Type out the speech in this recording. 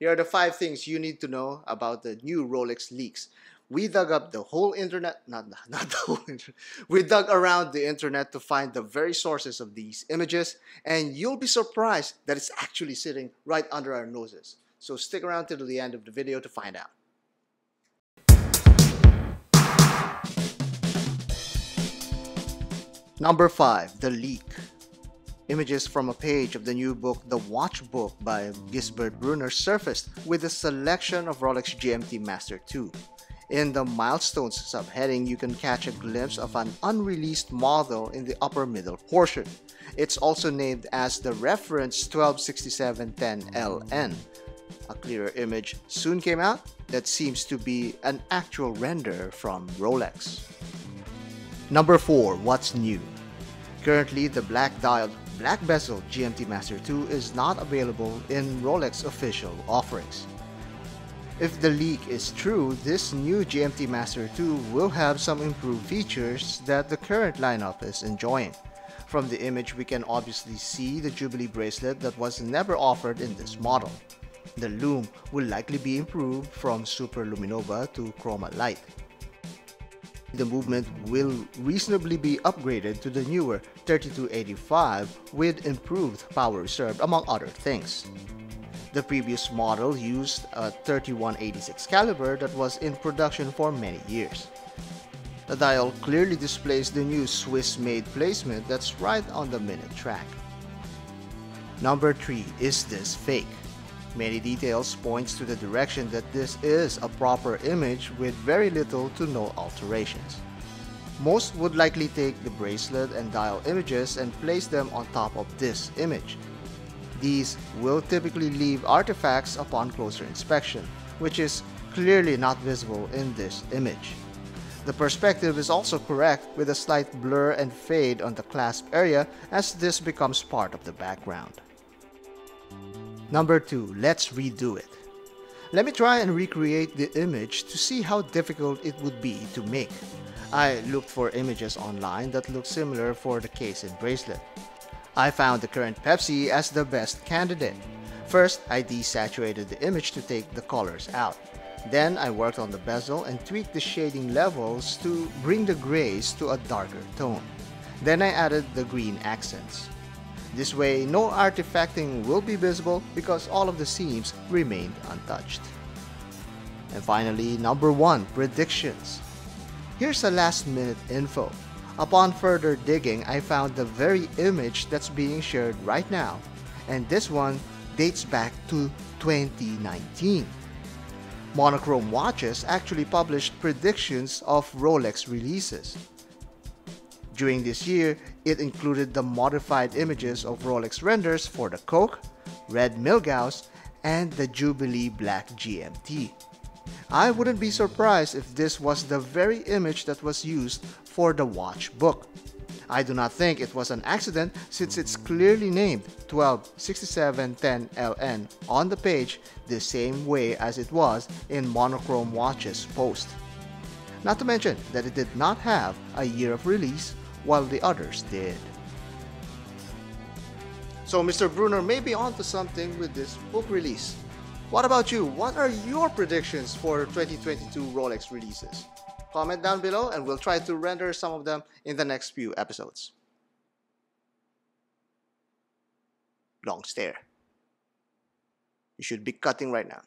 Here are the 5 things you need to know about the new Rolex leaks. We dug up the whole internet, not the whole internet. We dug around the internet to find the very sources of these images, and you'll be surprised that it's actually sitting right under our noses. So stick around till the end of the video to find out. Number 5, the leak. Images from a page of the new book, The Watch Book by Gisbert Brunner, surfaced with a selection of Rolex GMT-Master II. In the Milestones subheading, you can catch a glimpse of an unreleased model in the upper middle portion. It's also named as the reference 126710LN. A clearer image soon came out that seems to be an actual render from Rolex. Number 4. What's new? Currently, the black-dialed, black-bezel GMT-Master II is not available in Rolex official offerings. If the leak is true, this new GMT-Master II will have some improved features that the current lineup is enjoying. From the image, we can obviously see the Jubilee bracelet that was never offered in this model. The lume will likely be improved from Super Luminova to Chroma Light. The movement will reasonably be upgraded to the newer 3285 with improved power reserve, among other things. The previous model used a 3186 caliber that was in production for many years. The dial clearly displays the new Swiss-made placement that's right on the minute track. Number 3. Is this fake? Many details points to the direction that this is a proper image with very little to no alterations. Most would likely take the bracelet and dial images and place them on top of this image. These will typically leave artifacts upon closer inspection, which is clearly not visible in this image. The perspective is also correct with a slight blur and fade on the clasp area as this becomes part of the background. Number 2, let's redo it. Let me try and recreate the image to see how difficult it would be to make. I looked for images online that look similar for the case and bracelet. I found the current Pepsi as the best candidate. First, I desaturated the image to take the colors out. Then I worked on the bezel and tweaked the shading levels to bring the grays to a darker tone. Then I added the green accents. This way, no artifacting will be visible because all of the seams remained untouched. And finally, number 1, predictions. Here's a last-minute info. Upon further digging, I found the very image that's being shared right now, and this one dates back to 2019. Monochrome Watches actually published predictions of Rolex releases. During this year, it included the modified images of Rolex renders for the Coke, Red Milgauss, and the Jubilee Black GMT. I wouldn't be surprised if this was the very image that was used for the watch book. I do not think it was an accident since it's clearly named 126710LN on the page the same way as it was in Monochrome Watches post. Not to mention that it did not have a year of release while the others did. So Mr. Brunner may be onto something with this book release. What about you? What are your predictions for 2022 Rolex releases? Comment down below and we'll try to render some of them in the next few episodes. Long stare. You should be cutting right now.